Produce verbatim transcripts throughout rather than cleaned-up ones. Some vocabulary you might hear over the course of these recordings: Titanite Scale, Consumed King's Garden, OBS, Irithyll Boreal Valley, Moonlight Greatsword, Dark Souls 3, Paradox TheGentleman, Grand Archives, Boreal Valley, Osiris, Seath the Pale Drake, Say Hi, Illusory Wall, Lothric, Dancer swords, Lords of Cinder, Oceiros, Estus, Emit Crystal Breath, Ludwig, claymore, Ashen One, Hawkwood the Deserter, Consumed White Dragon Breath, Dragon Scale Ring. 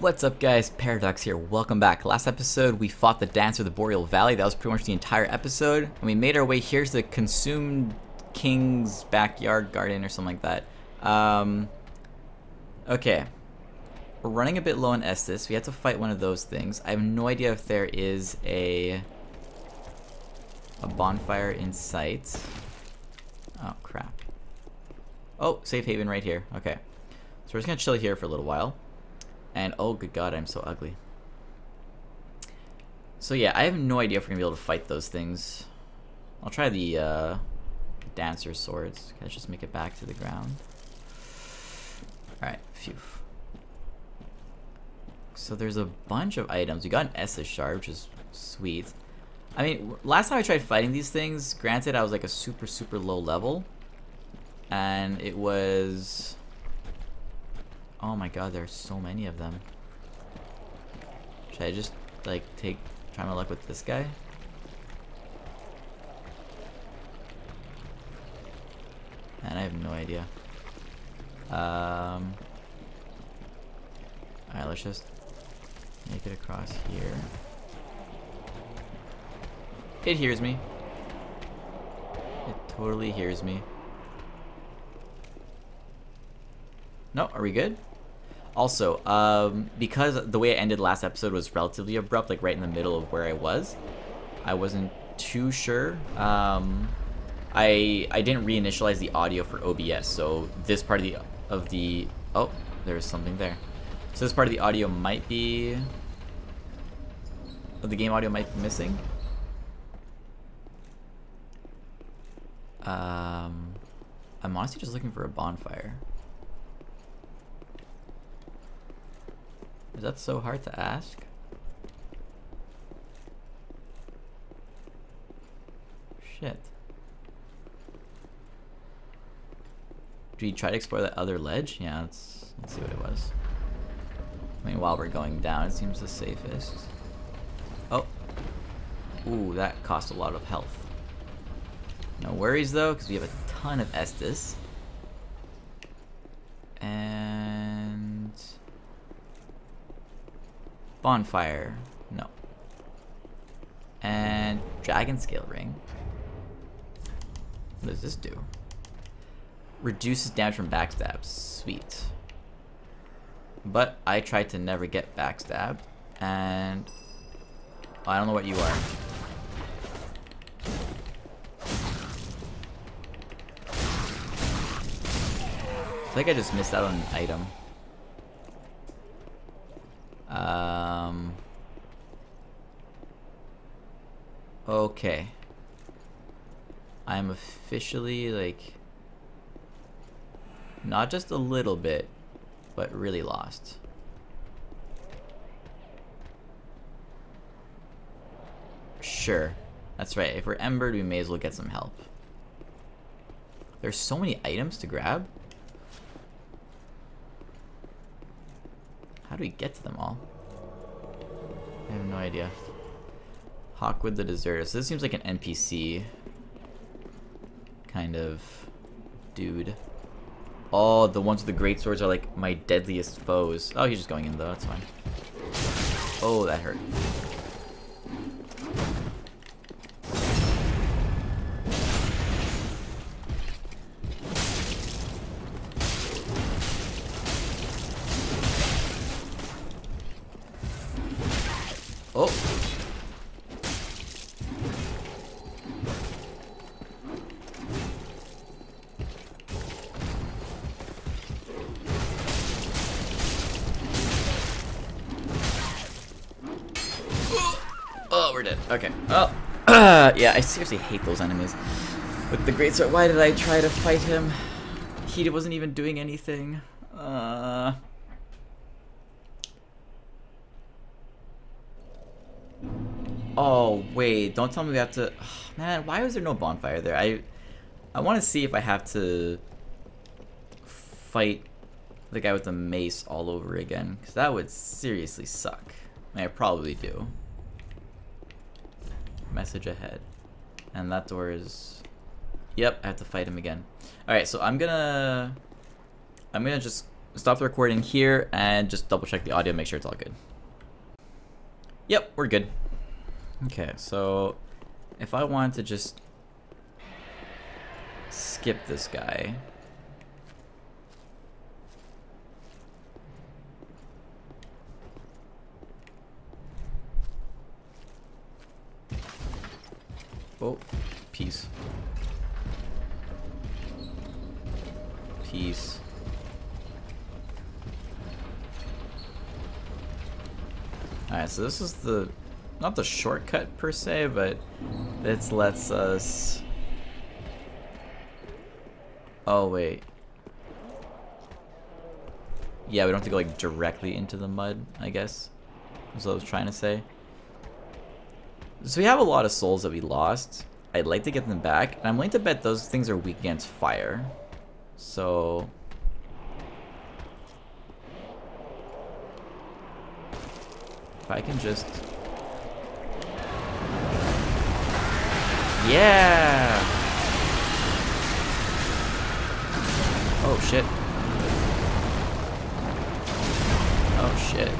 What's up guys, Paradox here, welcome back. Last episode we fought the Dancer of the Boreal Valley. That was pretty much the entire episode, and we made our way here to the Consumed King's Backyard Garden or something like that. Um, okay, we're running a bit low on Estus. We have to fight one of those things. I have no idea if there is a a bonfire in sight. Oh crap. Oh, safe haven right here. Okay, so we're just gonna chill here for a little while. And oh good god, I'm so ugly. So yeah, I have no idea if we're gonna be able to fight those things. I'll try the uh, Dancer swords. Let's just make it back to the ground. Alright, phew. So there's a bunch of items. We got an Estus shard, which is sweet. I mean, last time I tried fighting these things, granted I was like a super super low level. And it was... oh my god, there are so many of them. Should I just, like, take, try my luck with this guy? Man, I have no idea. Um, Alright, let's just make it across here. It hears me. It totally hears me. No, are we good? Also, um, because the way I ended last episode was relatively abrupt, like right in the middle of where I was, I wasn't too sure. Um, I I didn't reinitialize the audio for O B S, so this part of the of the oh, there's something there. So this part of the audio might be of the game audio might be missing. Um, I'm honestly just looking for a bonfire. Is that so hard to ask? Shit. Do we try to explore that other ledge? Yeah, let's, let's see what it was. I mean, while we're going down, it seems the safest. Oh. Ooh, that cost a lot of health. No worries though, because we have a ton of Estus. And... bonfire, no. And Dragon Scale Ring. What does this do? Reduces damage from backstabs, sweet. But I tried to never get backstabbed, and I don't know what you are. I think I just missed out on an item. Um, okay. I'm officially, like, not just a little bit, but really lost. Sure. That's right. If we're embered, we may as well get some help. There's so many items to grab. How do we get to them all? I have no idea. Hawkwood the Deserter. So this seems like an N P C kind of dude. Oh, the ones with the greatswords are like my deadliest foes. Oh, he's just going in though, that's fine. Oh, that hurt. Oh! Oh, we're dead. Okay. Oh! Yeah, I seriously hate those enemies. With the greatsword, why did I try to fight him? He wasn't even doing anything. Uh... Oh wait, don't tell me we have to... oh, man, why was there no bonfire there? I I want to see if I have to fight the guy with the mace all over again, because that would seriously suck. I mean, I probably do. Message ahead. And that door is... yep, I have to fight him again. Alright, so I'm gonna... I'm gonna just stop the recording here and just double check the audio, make sure it's all good. Yep, we're good. Okay, so if I want to just skip this guy. Oh, peace. Peace. Alright, so this is the, not the shortcut per se, but it lets us... Oh, wait. Yeah, we don't have to go, like, directly into the mud, I guess. That's what I was trying to say. So we have a lot of souls that we lost. I'd like to get them back, and I'm willing to bet those things are weak against fire. So... if I can just... Yeah! Oh, shit. Oh, shit.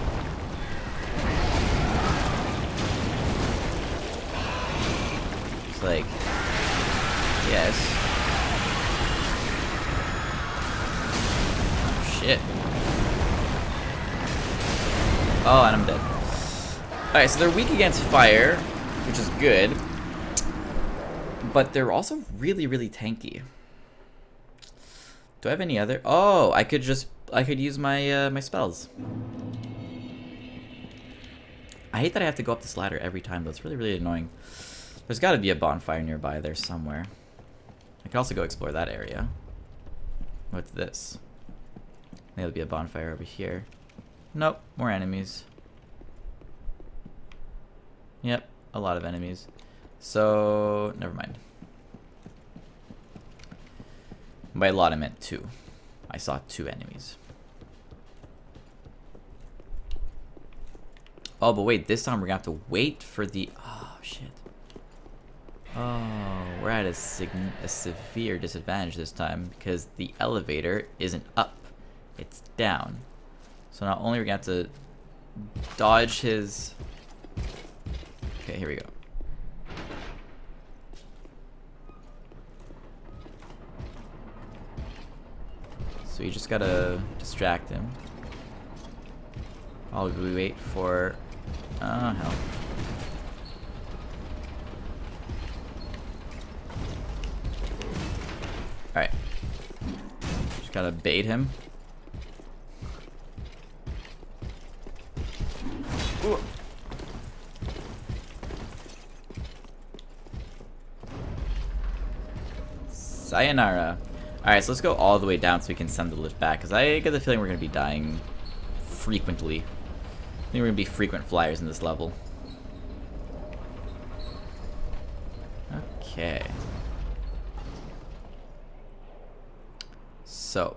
It's like... Yes. Oh, shit. Oh, and I'm dead. Alright, so they're weak against fire, which is good, but they're also really, really tanky. Do I have any other? Oh, I could just, I could use my, uh, my spells. I hate that I have to go up this ladder every time, though. It's really, really annoying. There's gotta be a bonfire nearby there somewhere. I could also go explore that area. What's this? I think there'll be a bonfire over here. Nope, more enemies. Yep, a lot of enemies. So, never mind. By a lot, I meant two. I saw two enemies. Oh, but wait, this time we're gonna have to wait for the... Oh, shit. Oh, we're at a, sign a severe disadvantage this time because the elevator isn't up. It's down. So not only are we gonna have to dodge his... Okay, here we go. So you just gotta distract him. While we wait for... Oh, hell. Alright. Just gotta bait him. Ooh. Sayonara. Alright, so let's go all the way down so we can send the lift back, because I get the feeling we're going to be dying frequently. I think we're going to be frequent flyers in this level. Okay. So.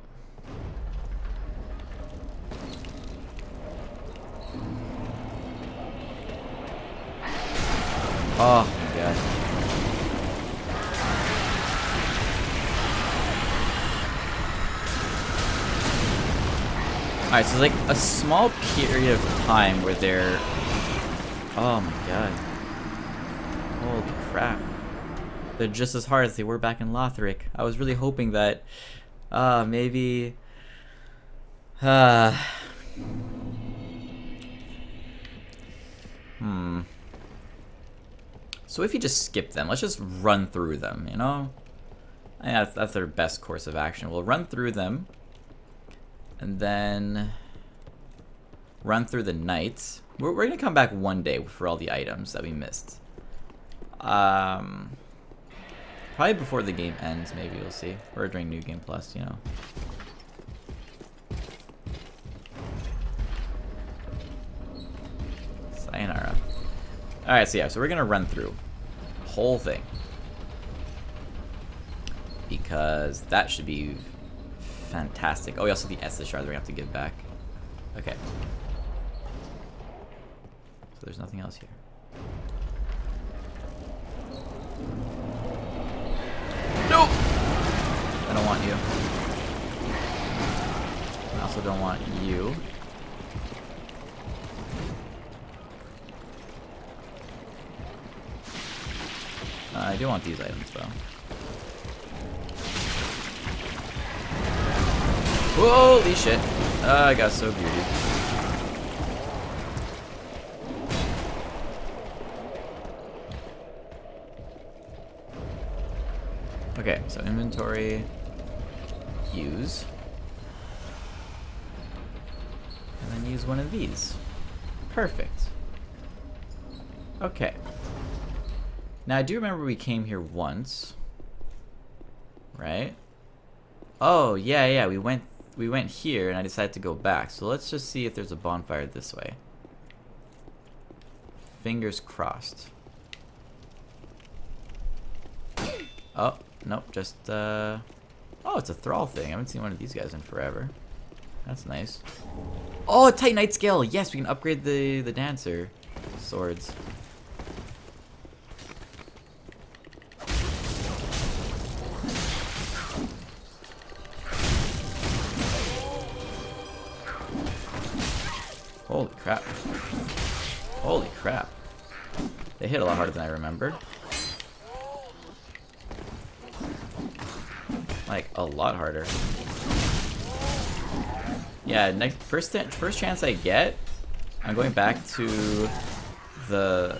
Oh. Alright, so it's like a small period of time where they're... Oh my god. Holy crap. They're just as hard as they were back in Lothric. I was really hoping that... Uh, maybe... Uh... Hmm. So if you just skip them, let's just run through them, you know? Yeah, that's, that's their best course of action. We'll run through them. And then run through the nights. We're, we're gonna come back one day for all the items that we missed. Um, probably before the game ends, maybe we'll see. Or during New Game Plus, you know. Sayonara. Alright, so yeah, so we're gonna run through the whole thing. Because that should be... fantastic. Oh, we also have the Estus shard that we have to give back. Okay. So there's nothing else here. Nope! I don't want you. No. also don't want you. Uh, I do want these items though. Holy shit! Uh, I got so greedy. Okay, so inventory, use, and then use one of these. Perfect. Okay. Now I do remember we came here once, right? Oh yeah, yeah, we went we went here and I decided to go back. So let's just see if there's a bonfire this way. Fingers crossed. Oh, nope, just uh oh, it's a thrall thing. I haven't seen one of these guys in forever. That's nice. Oh, Titanite Scale! Yes, we can upgrade the, the Dancer swords. Holy crap. Holy crap. They hit a lot harder than I remember. Like, a lot harder. Yeah, next first first chance I get, I'm going back to the...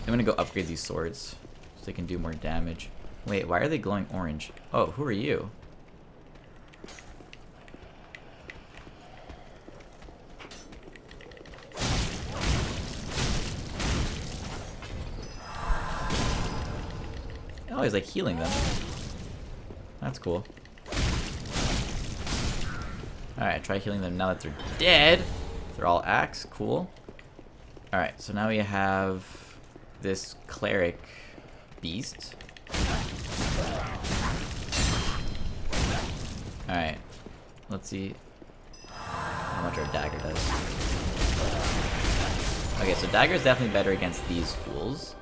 I'm gonna go upgrade these swords so they can do more damage. Wait, why are they glowing orange? Oh, who are you? Oh, he's like healing them. That's cool. Alright, try healing them now that they're dead. They're all axe, cool. Alright, so now we have this cleric beast. Alright, let's see how much our dagger does. Okay, so dagger is definitely better against these fools,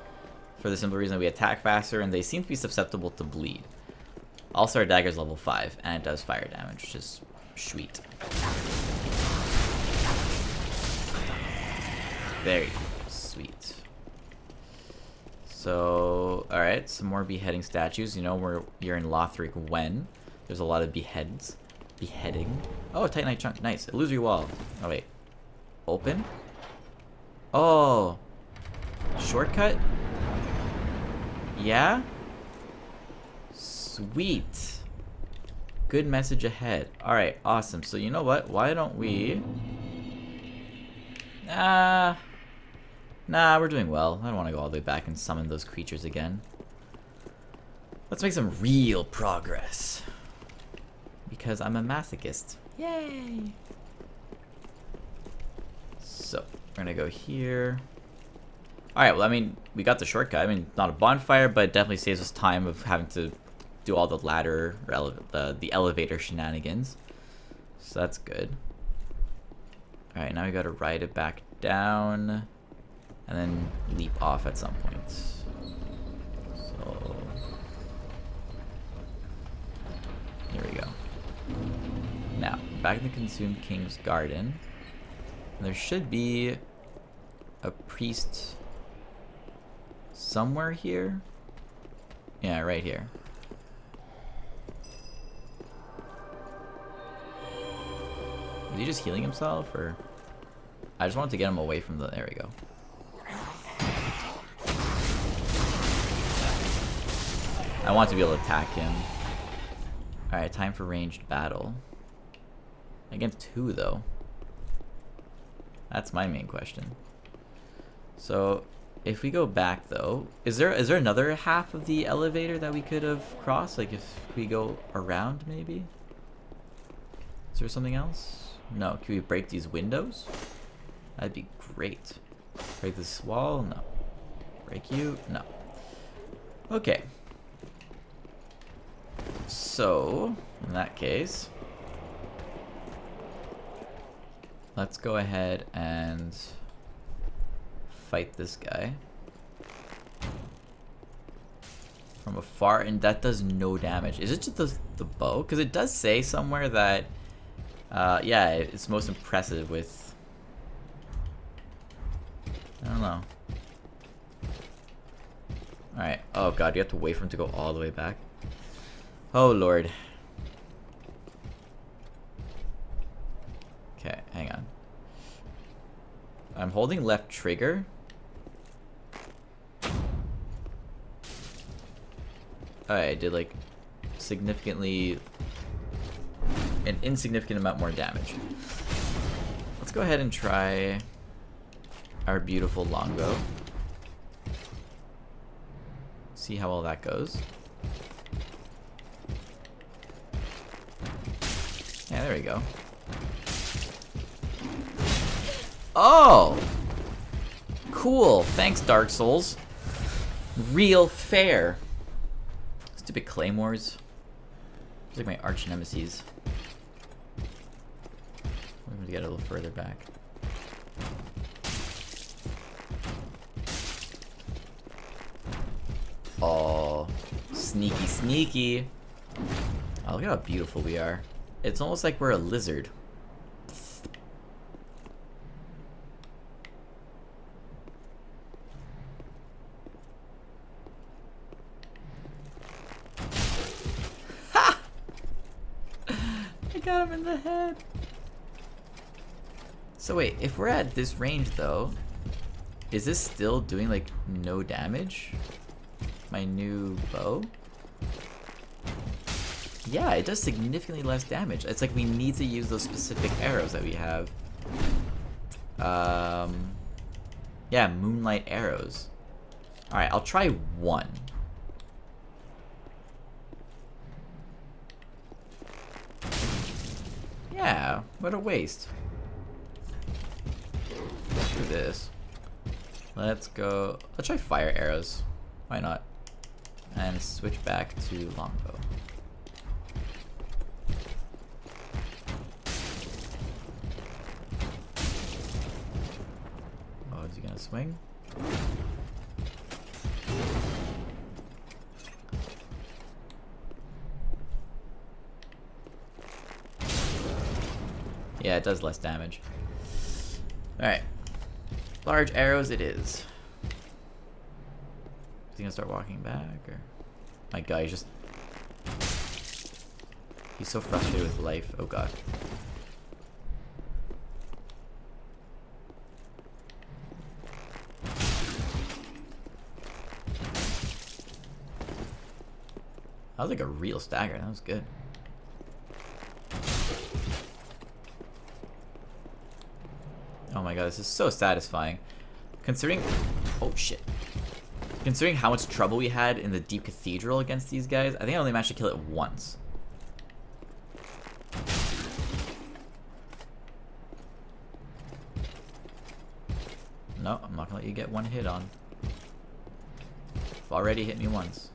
for the simple reason that we attack faster and they seem to be susceptible to bleed. Also, our dagger's level five, and it does fire damage, which is sweet. Very sweet. So, alright, some more beheading statues. You know, we're, you're in Lothric when there's a lot of beheads. Beheading. Oh, Titanite chunk. Nice. Illusory Wall. Oh, wait. Open? Oh. Shortcut? Yeah? Sweet. Good message ahead. Alright, awesome. So you know what? Why don't we... Nah. Nah, we're doing well. I don't want to go all the way back and summon those creatures again. Let's make some real progress. Because I'm a masochist. Yay! So, we're going to go here. Alright, well, I mean, we got the shortcut. I mean, not a bonfire, but it definitely saves us time of having to... do all the ladder, the, the elevator shenanigans. So that's good. Alright, now we gotta ride it back down. And then leap off at some point. So... here we go. Now, back in the Consumed King's Garden. There should be a priest somewhere here. Yeah, right here. Is he just healing himself, or...? I just wanted to get him away from the... There we go. I want to be able to attack him. Alright, time for ranged battle. Against who, though? That's my main question. So, if we go back, though... Is there is there another half of the elevator that we could have crossed? Like, if we go around, maybe? Is there something else? No. Can we break these windows? That'd be great. Break this wall? No. Break you? No. Okay. So, in that case, let's go ahead and fight this guy. From afar, and that does no damage. Is it just the, the bow? Because it does say somewhere that Uh, yeah, it's most impressive with... I don't know. Alright. Oh god, you have to wait for him to go all the way back. Oh lord. Okay, hang on. I'm holding left trigger. Alright, I did like significantly... an insignificant amount more damage. Let's go ahead and try our beautiful longbow. See how well that goes. Yeah, there we go. Oh! Cool! Thanks, Dark Souls. Real fair. Stupid claymores. It's like my arch nemesis. I'm gonna get a little further back. Oh, sneaky, sneaky. Oh, look at how beautiful we are. It's almost like we're a lizard. Ha! I got him in the head. So wait, if we're at this range though, is this still doing like no damage? My new bow? Yeah, it does significantly less damage. It's like we need to use those specific arrows that we have. Um, yeah, moonlight arrows. Alright, I'll try one. Yeah, what a waste. Let's do this. Let's go... Let's try fire arrows. Why not? And switch back to longbow. Oh, is he gonna swing? Yeah, it does less damage. Alright. Large arrows it is. Is he gonna start walking back, or...? My guy just... He's so frustrated with life. Oh god. That was like a real stagger. That was good. Oh my god, this is so satisfying. Considering... Oh shit. Considering how much trouble we had in the Deep Cathedral against these guys, I think I only managed to kill it once. No, I'm not gonna let you get one hit on. You've already hit me once.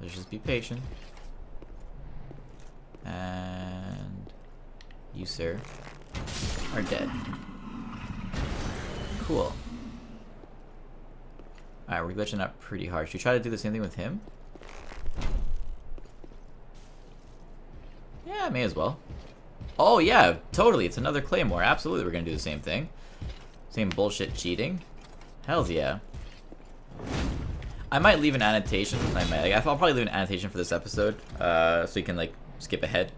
Let's just be patient. And... you, sir, are dead. Cool. Alright, we're glitching up pretty hard. Should we try to do the same thing with him? Yeah, may as well. Oh yeah, totally. It's another claymore. Absolutely, we're gonna do the same thing. Same bullshit cheating. Hells yeah. I might leave an annotation. I might. Like, I'll probably leave an annotation for this episode, uh, so you can like skip ahead.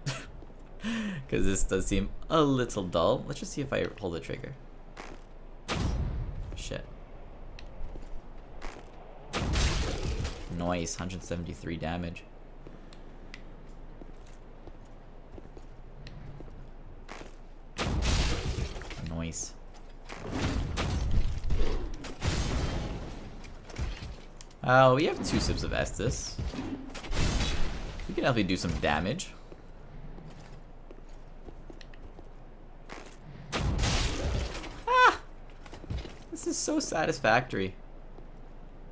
Because this does seem a little dull. Let's just see if I hold the trigger. Shit. Nice, one hundred seventy-three damage. Nice. Uh, we have two sips of Estus. We can definitely do some damage. This is so satisfactory.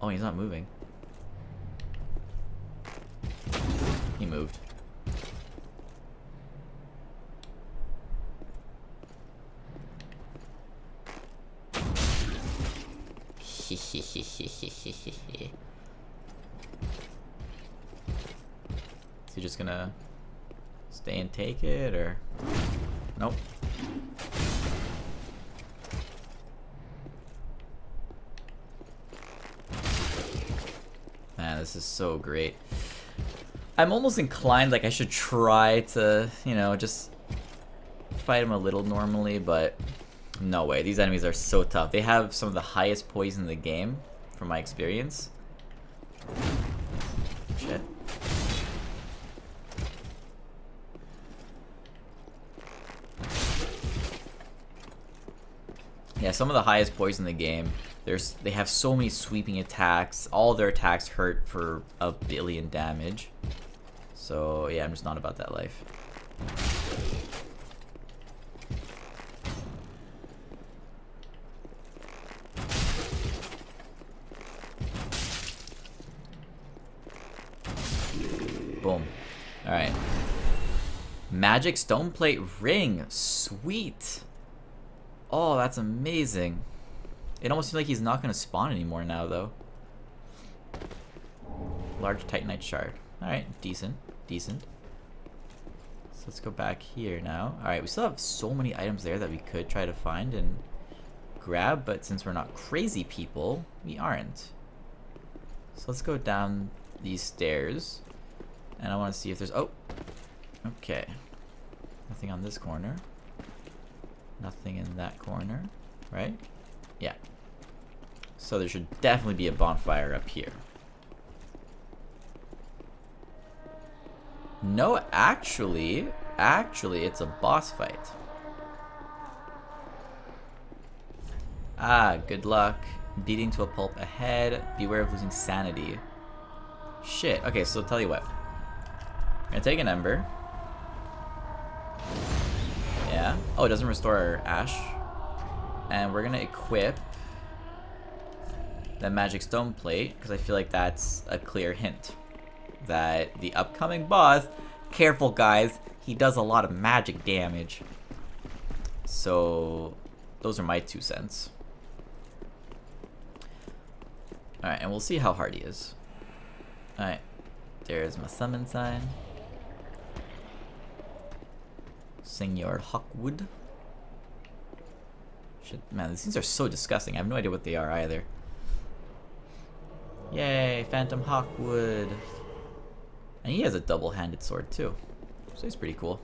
Oh, he's not moving. He moved. just gonna stay and take it, or? Nope. Man, this is so great. I'm almost inclined, like, I should try to, you know, just fight them a little normally, but no way. These enemies are so tough. They have some of the highest poison in the game, from my experience. Shit. Yeah, some of the highest poison in the game. There's, they have so many sweeping attacks. All their attacks hurt for a billion damage. So, yeah, I'm just not about that life. Boom. Alright. Magic Stoneplate Ring. Sweet. Oh, that's amazing. It almost seems like he's not going to spawn anymore now, though. Large Titanite Shard. Alright, decent. Decent. So let's go back here now. Alright, we still have so many items there that we could try to find and grab, but since we're not crazy people, we aren't. So let's go down these stairs. And I want to see if there's... Oh! Okay. Nothing on this corner. Nothing in that corner, right? Yeah. So there should definitely be a bonfire up here. No, actually, actually, it's a boss fight. Ah, good luck. Beating to a pulp ahead. Beware of losing sanity. Shit. Okay, so I'll tell you what. I'm gonna take an ember. Yeah. Oh, it doesn't restore our ash. And we're gonna equip the magic stone plate, because I feel like that's a clear hint that the upcoming boss, careful guys, he does a lot of magic damage. So those are my two cents. Alright, and we'll see how hard he is. Alright, there's my summon sign. Señor Hawkwood. Shit, man, these things are so disgusting. I have no idea what they are either. Yay, Phantom Hawkwood. And he has a double-handed sword too. So he's pretty cool.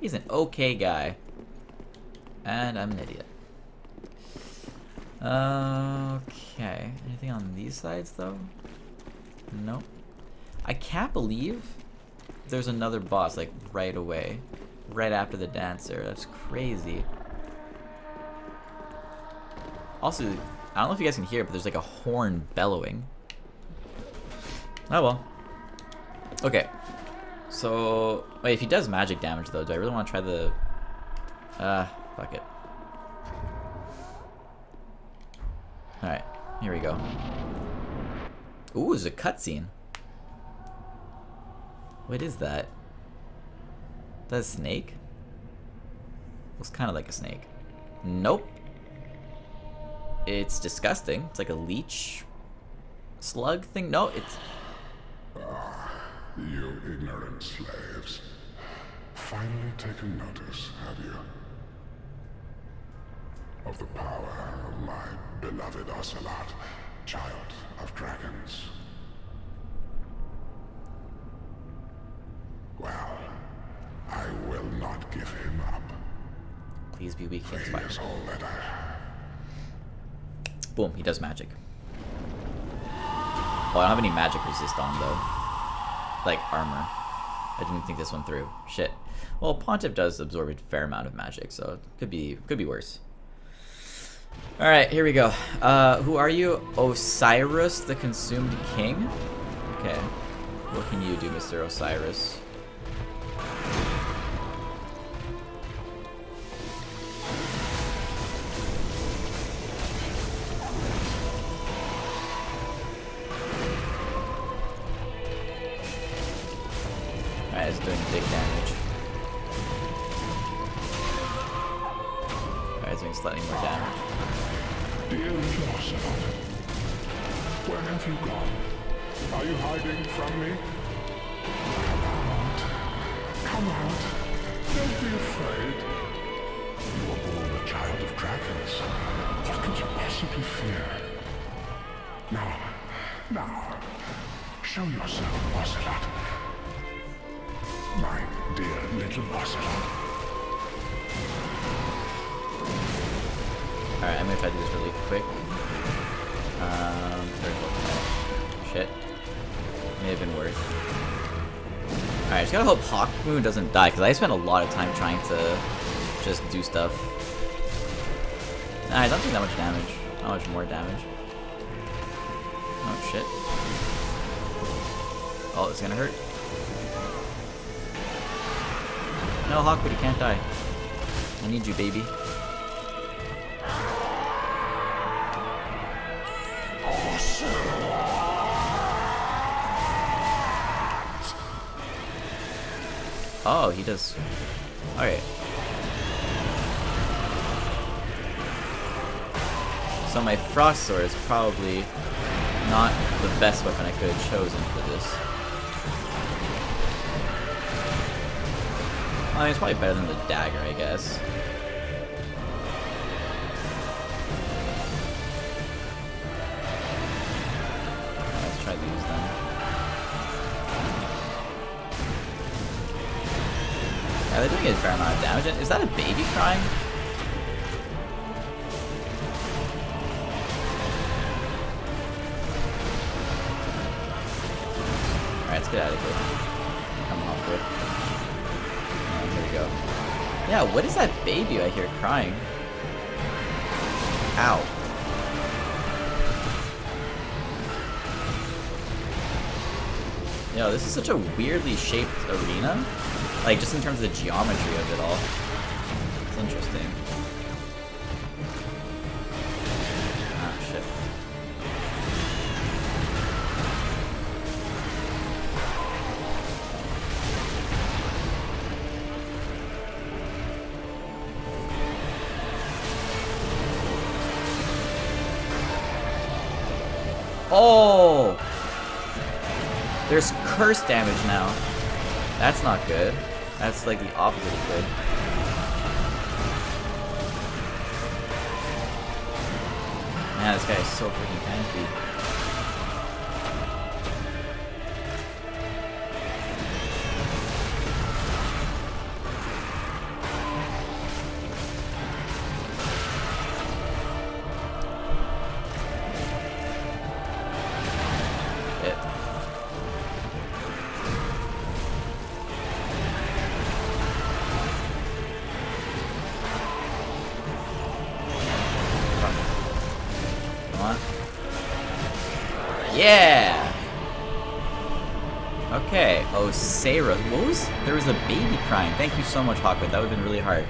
He's an okay guy. And I'm an idiot. Okay. Anything on these sides though? Nope. I can't believe there's another boss like right away. Right after the dancer. That's crazy. Also, I don't know if you guys can hear it, but there's like a horn bellowing. Oh well. Okay. So, wait, if he does magic damage though, do I really want to try the... Uh, fuck it. Alright, here we go. Ooh, there's a cutscene. What is that? Is that a snake? Looks kind of like a snake. Nope. It's disgusting. It's like a leech slug thing. No, it's... You ignorant slaves. Finally taken notice, have you? Of the power of my beloved Ocelot, child of dragons. Well, I will not give him up. Please be weak against fire. He is all that I have. Boom, he does magic. Oh, I don't have any magic resist on, though. Like, armor. I didn't think this one through. Shit. Well, Pontiff does absorb a fair amount of magic, so it could be, could be worse. Alright, here we go. Uh, who are you? Osiris, the Consumed King? Okay. What can you do, Mister Osiris? Where have you gone? Are you hiding from me? Come out. Don't be afraid. You are born a child of dragons. What could you possibly fear? Now, now, show yourself, Ocelot. My dear little Ocelot. Alright, I'm gonna try to do this really quick. Um, very close. Shit. May have been worse. Alright, just gotta hope Hawkmoon doesn't die, because I spent a lot of time trying to just do stuff. Nah, I don't do that much damage. Not much more damage. Oh, shit. Oh, it's gonna hurt. No, Hawkwood, you can't die. I need you, baby. Oh, he does. Alright. So my Frost Sword is probably not the best weapon I could have chosen for this. I mean, it's probably better than the dagger, I guess. Let's try these then. Yeah, they're doing a fair amount of damage. Is that a baby crying? Alright, let's get out of here. Come on, quick. Oh, there we go. Yeah, what is that baby I hear crying? Ow. Yo, this is such a weirdly shaped arena. Like, just in terms of the geometry of it all. It's interesting. Ah, shit. Oh! There's curse damage now. That's not good. That's like the opposite of good. Man, this guy is so freaking tanky. Yeah! Okay, Oceiros. What was? There was a baby crying. Thank you so much, Hawkwood. That would have been really hard.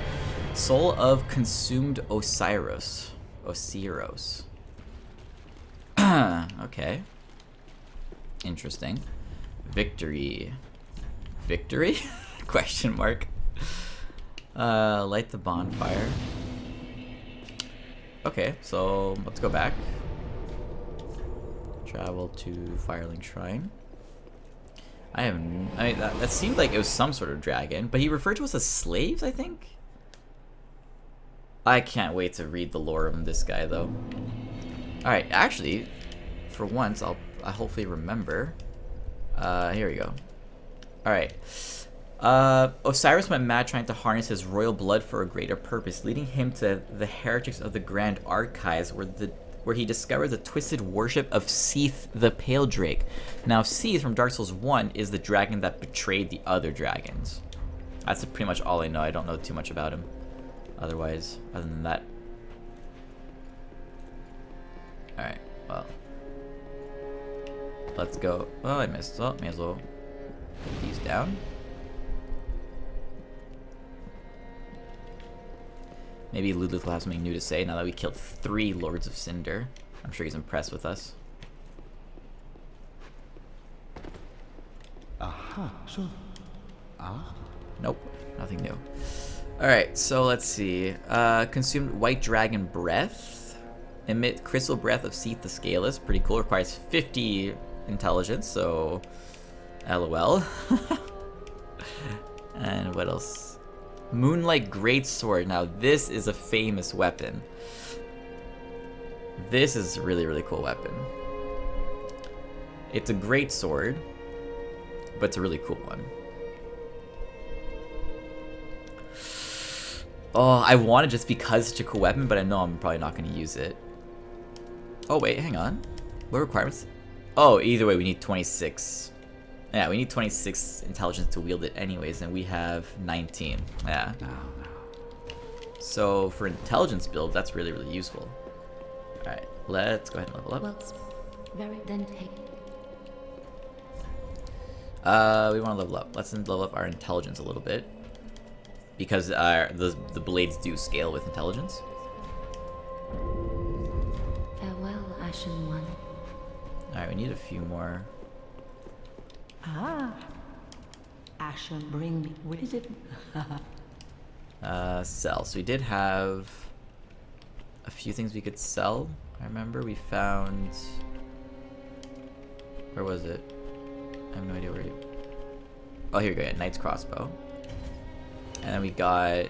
Soul of Consumed Oceiros. Oceiros. Okay. Interesting. Victory. Victory? Question mark. Uh, light the bonfire. Okay, so let's go back. Travel to Firelink Shrine. I haven't. I mean, that, that seemed like it was some sort of dragon, but he referred to us as slaves, I think? I can't wait to read the lore of this guy, though. Alright, actually, for once, I'll, I'll hopefully remember. Uh, here we go. Alright. Uh, Oceiros went mad trying to harness his royal blood for a greater purpose, leading him to the heretics of the Grand Archives, where the where he discovered the twisted worship of Seath the Pale Drake. Now, Seath from Dark Souls one is the dragon that betrayed the other dragons. That's pretty much all I know. I don't know too much about him otherwise, other than that. Alright, well. Let's go. Oh, I missed. Oh, may as well put these down. Maybe Ludwig will have something new to say now that we killed three Lords of Cinder. I'm sure he's impressed with us. Aha. So, ah. Nope. Nothing new. Alright, so let's see. Uh, consumed White Dragon Breath. Emit Crystal Breath of Seath the Scaleless. Pretty cool. Requires fifty intelligence, so LOL. And what else? Moonlight Greatsword. Now this is a famous weapon. This is a really, really cool weapon. It's a great sword, but it's a really cool one. Oh, I want it just because it's such a cool weapon, but I know I'm probably not going to use it. Oh, wait, hang on. What requirements? Oh, either way, we need twenty-six. Yeah, we need twenty-six intelligence to wield it anyways, and we have nineteen. Yeah. So, for intelligence build, that's really, really useful. Alright, let's go ahead and level up. Well, then take. Uh, we want to level up. Let's level up our intelligence a little bit. Because our, the, the blades do scale with intelligence. Farewell, Ashen One. Alright, we need a few more. Ah. Ashen, bring me. What is it? uh, sell. So we did have a few things we could sell. I remember we found. Where was it? I have no idea where you. Oh, here we go. Yeah, Knight's Crossbow. And then we got,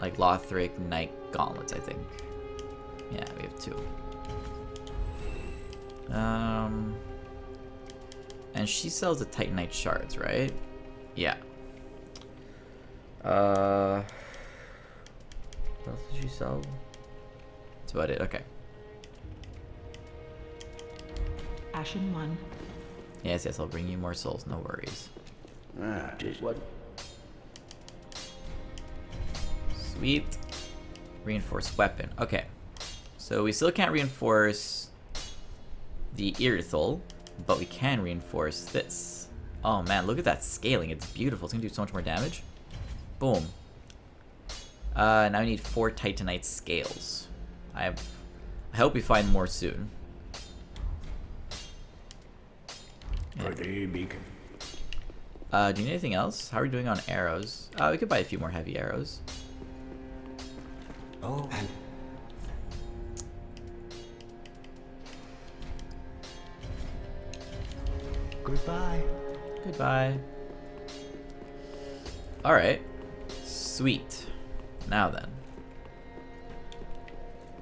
like, Lothric Knight Gauntlets, I think. Yeah, we have two. Um, and she sells the Titanite Shards, right? Yeah. Uh, what else did she sell? That's about it, okay. Ashen One. Yes, yes, I'll bring you more souls, no worries. Ah, geez, what? Sweet. Reinforced weapon. Okay. So we still can't reinforce the Irithyll, but we can reinforce this. Oh man, look at that scaling. It's beautiful. It's gonna do so much more damage. Boom. Uh, now we need four Titanite Scales. I, have, I hope we find more soon. Yeah. Uh, do you need anything else? How are we doing on arrows? Uh, we could buy a few more heavy arrows. Oh. Goodbye. Goodbye. All right. Sweet. Now then.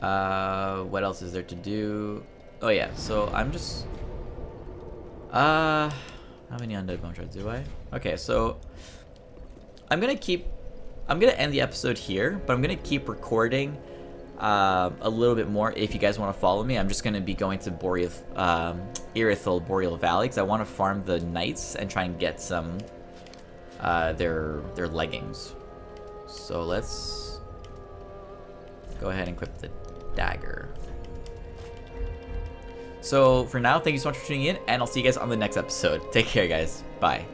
Uh, what else is there to do? Oh yeah. So I'm just. Uh, how many undead bone shards do I? Okay, so I'm gonna keep. I'm going to end the episode here, but I'm going to keep recording uh, a little bit more if you guys want to follow me. I'm just going to be going to Boreal, um, Irithyll Boreal Valley because I want to farm the knights and try and get some uh, their their leggings. So let's go ahead and equip the dagger. So for now, thank you so much for tuning in, and I'll see you guys on the next episode. Take care, guys. Bye.